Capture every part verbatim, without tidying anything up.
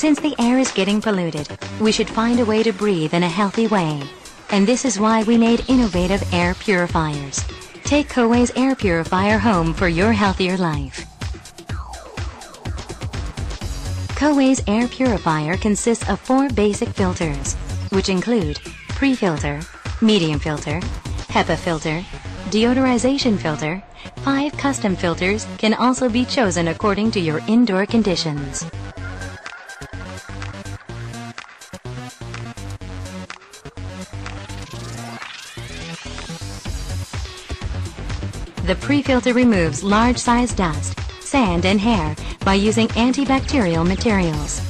Since the air is getting polluted, we should find a way to breathe in a healthy way. And this is why we made innovative air purifiers. Take Coway's air purifier home for your healthier life. Coway's air purifier consists of four basic filters, which include pre-filter, medium filter, HEPA filter, deodorization filter. Five custom filters can also be chosen according to your indoor conditions. The pre-filter removes large-sized dust, sand and hair by using antibacterial materials.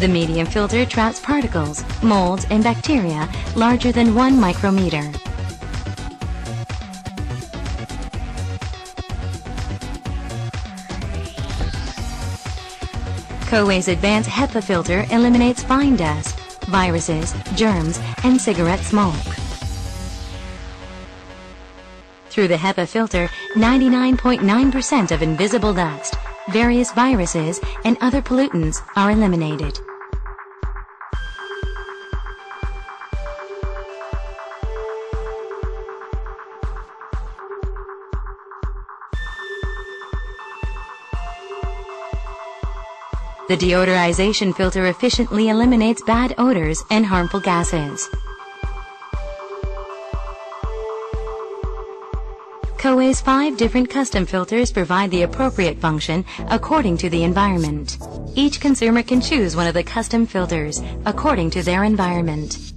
The medium filter traps particles, molds and bacteria larger than one micrometer. Coway's advanced HEPA filter eliminates fine dust, viruses, germs, and cigarette smoke. Through the HEPA filter, ninety-nine point nine percent of invisible dust, various viruses, and other pollutants are eliminated. The deodorization filter efficiently eliminates bad odors and harmful gases. Coway's five different custom filters provide the appropriate function according to the environment. Each consumer can choose one of the custom filters according to their environment.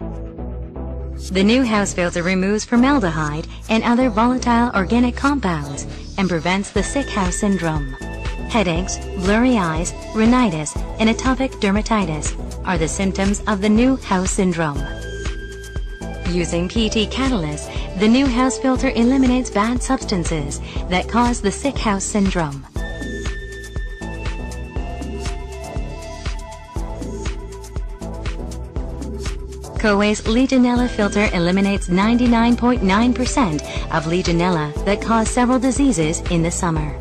The new house filter removes formaldehyde and other volatile organic compounds and prevents the sick house syndrome. Headaches, blurry eyes, rhinitis, and atopic dermatitis are the symptoms of the new house syndrome. Using P T Catalyst, the new house filter eliminates bad substances that cause the sick house syndrome. Coway's Legionella filter eliminates ninety-nine point nine percent of Legionella that cause several diseases in the summer.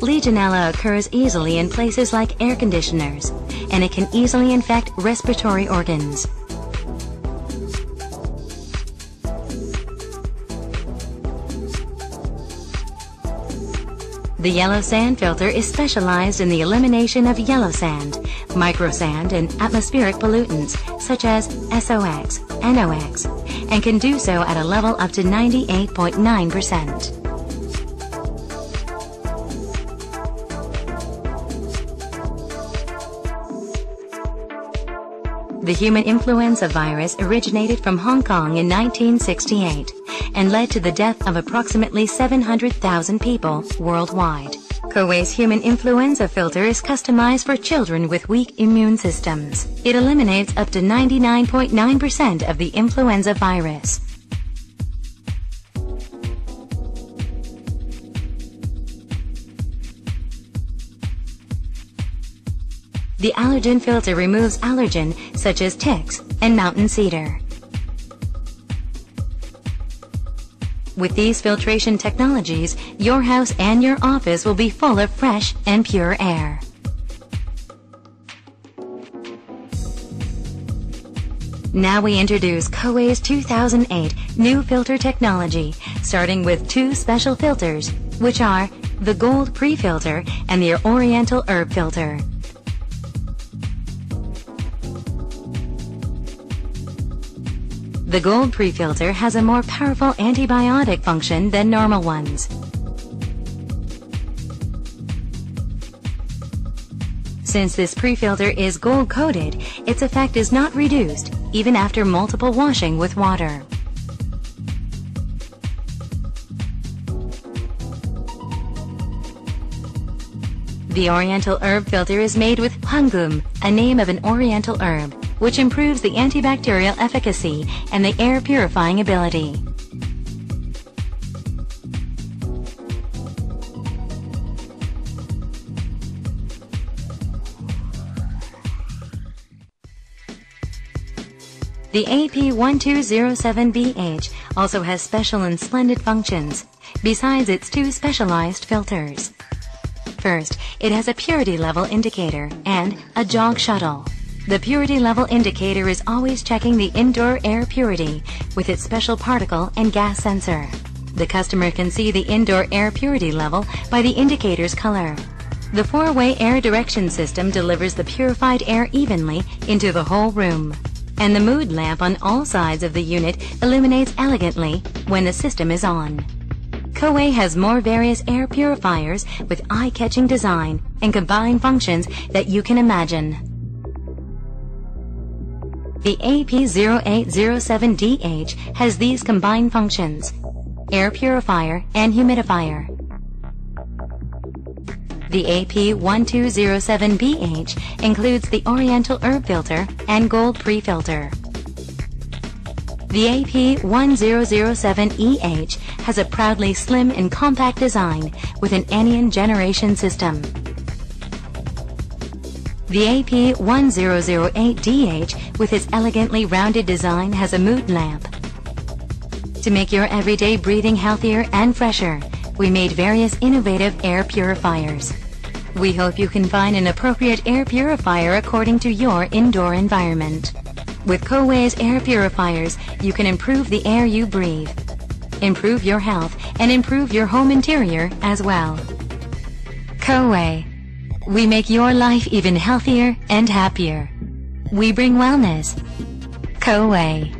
Legionella occurs easily in places like air conditioners, and it can easily infect respiratory organs. The yellow sand filter is specialized in the elimination of yellow sand, microsand, and atmospheric pollutants such as S O x, N O x, and can do so at a level up to ninety-eight point nine percent. The human influenza virus originated from Hong Kong in nineteen sixty-eight and led to the death of approximately seven hundred thousand people worldwide. Coway's human influenza filter is customized for children with weak immune systems. It eliminates up to ninety-nine point nine percent of the influenza virus. The allergen filter removes allergen such as ticks and mountain cedar. With these filtration technologies, your house and your office will be full of fresh and pure air. Now we introduce Coway's two thousand eight new filter technology, starting with two special filters, which are the Gold Pre-Filter and the Oriental Herb Filter. The Gold Pre-Filter has a more powerful antibiotic function than normal ones. Since this pre-filter is gold-coated, its effect is not reduced, even after multiple washing with water. The Oriental Herb Filter is made with Hwangum, a name of an oriental herb, which improves the antibacterial efficacy and the air purifying ability. The A P one two zero seven B H also has special and splendid functions, besides its two specialized filters. First, it has a purity level indicator and a jog shuttle. The purity level indicator is always checking the indoor air purity with its special particle and gas sensor. The customer can see the indoor air purity level by the indicator's color. The four-way air direction system delivers the purified air evenly into the whole room, and the mood lamp on all sides of the unit illuminates elegantly when the system is on. Coway has more various air purifiers with eye-catching design and combined functions that you can imagine. The A P zero eight zero seven D H has these combined functions: air purifier and humidifier. The A P one two zero seven B H includes the Oriental Herb Filter and Gold Pre-Filter. The A P one zero zero seven E H has a proudly slim and compact design with an anion generation system. The A P one zero zero eight D H with its elegantly rounded design has a mood lamp. To make your everyday breathing healthier and fresher, we made various innovative air purifiers. We hope you can find an appropriate air purifier according to your indoor environment. With Coway's air purifiers, you can improve the air you breathe, improve your health, and improve your home interior as well. Coway. We make your life even healthier and happier. We bring wellness. Coway.